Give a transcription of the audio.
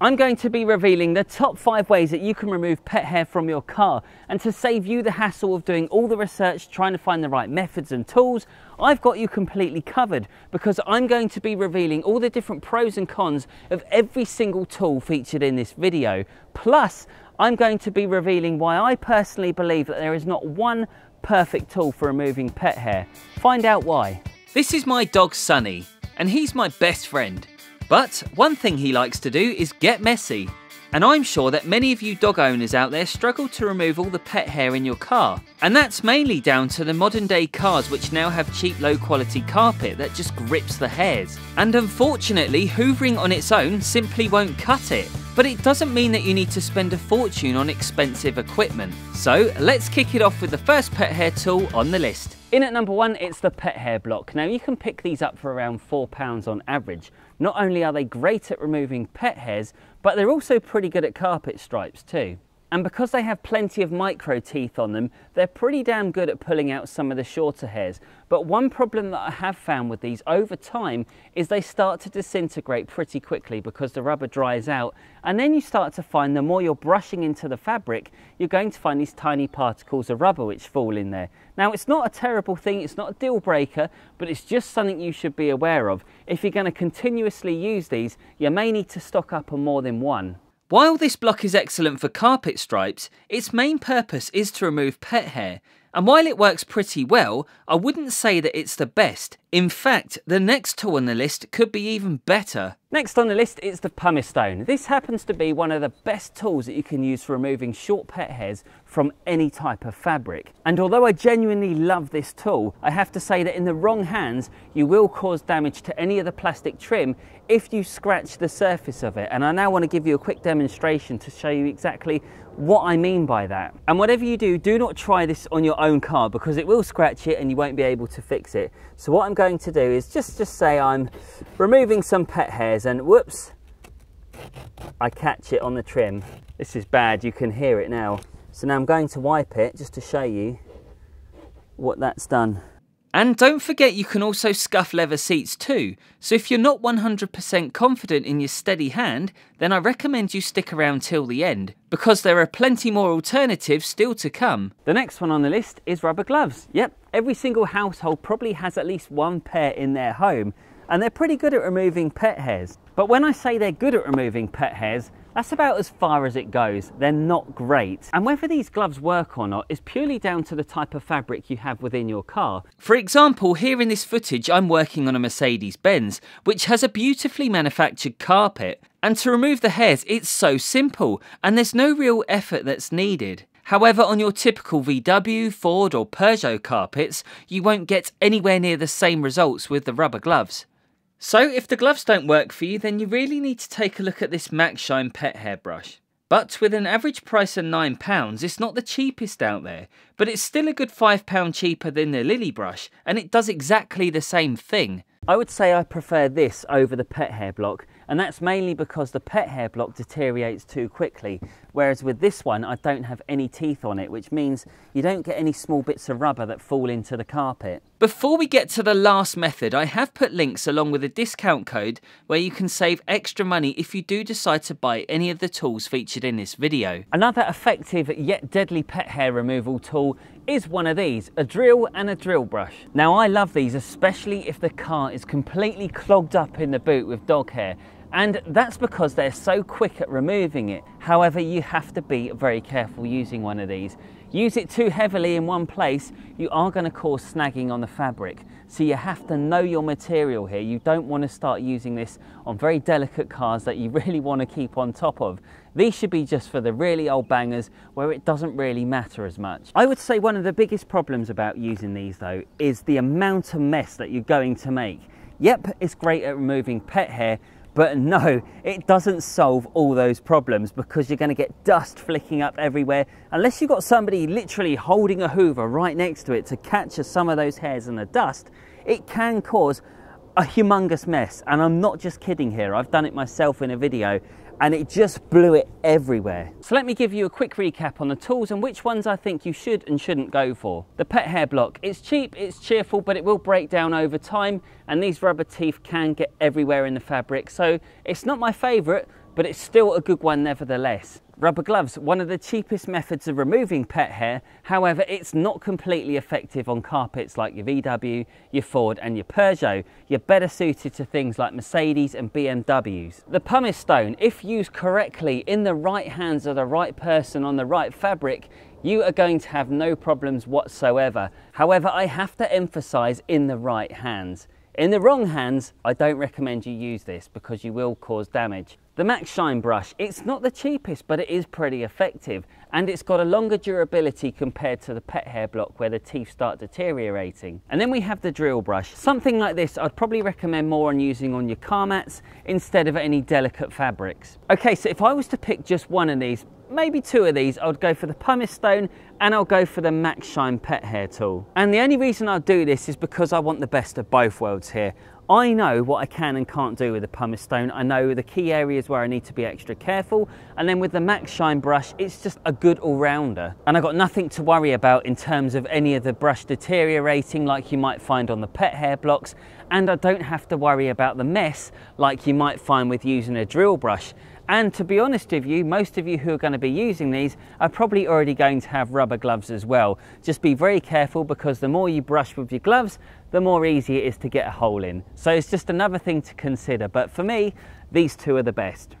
I'm going to be revealing the top 5 ways that you can remove pet hair from your car, and to save you the hassle of doing all the research trying to find the right methods and tools, I've got you completely covered because I'm going to be revealing all the different pros and cons of every single tool featured in this video. Plus, I'm going to be revealing why I personally believe that there is not one perfect tool for removing pet hair. Find out why. This is my dog Sunny, and he's my best friend. But one thing he likes to do is get messy. And I'm sure that many of you dog owners out there struggle to remove all the pet hair in your car. And that's mainly down to the modern day cars which now have cheap low quality carpet that just grips the hairs. And unfortunately, hoovering on its own simply won't cut it. But it doesn't mean that you need to spend a fortune on expensive equipment. So let's kick it off with the first pet hair tool on the list. In at number 1, it's the pet hair block. Now you can pick these up for around £4 on average. Not only are they great at removing pet hairs, but they're also pretty good at carpet stripes too. And because they have plenty of micro teeth on them, they're pretty damn good at pulling out some of the shorter hairs. But one problem that I have found with these over time is they start to disintegrate pretty quickly because the rubber dries out. And then you start to find the more you're brushing into the fabric, you're going to find these tiny particles of rubber which fall in there. Now it's not a terrible thing, it's not a deal breaker, but it's just something you should be aware of. If you're going to continuously use these, you may need to stock up on more than one. While this block is excellent for carpet stripes, its main purpose is to remove pet hair. And while it works pretty well, I wouldn't say that it's the best. In fact, the next tool on the list could be even better. Next on the list is the Pumice Stone. This happens to be one of the best tools that you can use for removing short pet hairs from any type of fabric. And although I genuinely love this tool, I have to say that in the wrong hands, you will cause damage to any of the plastic trim if you scratch the surface of it. And I now want to give you a quick demonstration to show you exactly what I mean by that. And whatever you do, do not try this on your own car because it will scratch it and you won't be able to fix it. So what I'm going to do is just say I'm removing some pet hairs and whoops, I catch it on the trim. This is bad, you can hear it now. So now I'm going to wipe it just to show you what that's done. And don't forget you can also scuff leather seats too, so if you're not 100% confident in your steady hand, then I recommend you stick around till the end, because there are plenty more alternatives still to come. The next one on the list is rubber gloves. Yep, every single household probably has at least one pair in their home, and they're pretty good at removing pet hairs. But when I say they're good at removing pet hairs, that's about as far as it goes. They're not great. And whether these gloves work or not is purely down to the type of fabric you have within your car. For example, here in this footage, I'm working on a Mercedes-Benz, which has a beautifully manufactured carpet. And to remove the hairs, it's so simple, and there's no real effort that's needed. However, on your typical VW, Ford or Peugeot carpets, you won't get anywhere near the same results with the rubber gloves. So if the gloves don't work for you, then you really need to take a look at this Maxshine pet hair brush. But with an average price of £9, it's not the cheapest out there, but it's still a good £5 cheaper than the Lily brush, and it does exactly the same thing. I would say I prefer this over the pet hair block, and that's mainly because the pet hair block deteriorates too quickly, whereas with this one I don't have any teeth on it, which means you don't get any small bits of rubber that fall into the carpet. Before we get to the last method, I have put links along with a discount code where you can save extra money if you do decide to buy any of the tools featured in this video. Another effective yet deadly pet hair removal tool is one of these, a drill and a drill brush. Now I love these, especially if the car is completely clogged up in the boot with dog hair. And that's because they're so quick at removing it. However, you have to be very careful using one of these. Use it too heavily in one place, you are going to cause snagging on the fabric. So you have to know your material here. You don't want to start using this on very delicate cars that you really want to keep on top of. These should be just for the really old bangers where it doesn't really matter as much. I would say one of the biggest problems about using these though is the amount of mess that you're going to make. Yep, it's great at removing pet hair, but no, it doesn't solve all those problems because you're going to get dust flicking up everywhere unless you've got somebody literally holding a hoover right next to it to capture some of those hairs and the dust. It can cause a humongous mess, and I'm not just kidding here. I've done it myself in a video and it just blew it everywhere. So let me give you a quick recap on the tools and which ones I think you should and shouldn't go for. The pet hair block, it's cheap, it's cheerful, but it will break down over time, and these rubber teeth can get everywhere in the fabric, so it's not my favourite, but it's still a good one nevertheless. Rubber gloves, one of the cheapest methods of removing pet hair. However, it's not completely effective on carpets like your VW, your Ford and your Peugeot. You're better suited to things like Mercedes and BMWs. The pumice stone, if used correctly in the right hands of the right person on the right fabric, you are going to have no problems whatsoever. However, I have to emphasize in the right hands. In the wrong hands, I don't recommend you use this because you will cause damage. The Maxshine brush, it's not the cheapest, but it is pretty effective, and it's got a longer durability compared to the pet hair block where the teeth start deteriorating. And then we have the drill brush. Something like this I'd probably recommend more on using on your car mats instead of any delicate fabrics. Okay, so if I was to pick just one of these, maybe two of these, I'd go for the pumice stone and I'll go for the Maxshine pet hair tool. And the only reason I'll do this is because I want the best of both worlds here. I know what I can and can't do with the pumice stone. I know the key areas where I need to be extra careful. And then with the Maxshine brush, it's just a good all-rounder. And I've got nothing to worry about in terms of any of the brush deteriorating like you might find on the pet hair blocks. And I don't have to worry about the mess like you might find with using a drill brush. And to be honest with you, most of you who are going to be using these are probably already going to have rubber gloves as well. Just be very careful because the more you brush with your gloves, the more easy it is to get a hole in. So it's just another thing to consider. But for me, these two are the best.